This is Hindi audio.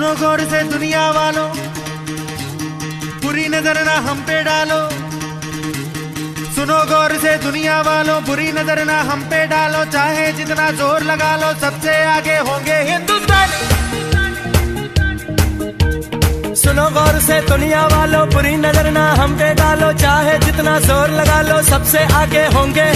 सुनो गौर से दुनिया वालों, बुरी नजर ना हम पे डालो। सुनो गौर से दुनिया वालों, बुरी नजर ना हम पे डालो। चाहे जितना जोर लगा लो, सबसे आगे होंगे हिंदुस्तानी। सुनो गौर से दुनिया वालों, बुरी नजर ना हम पे डालो। चाहे जितना जोर लगा लो, सबसे आगे होंगे।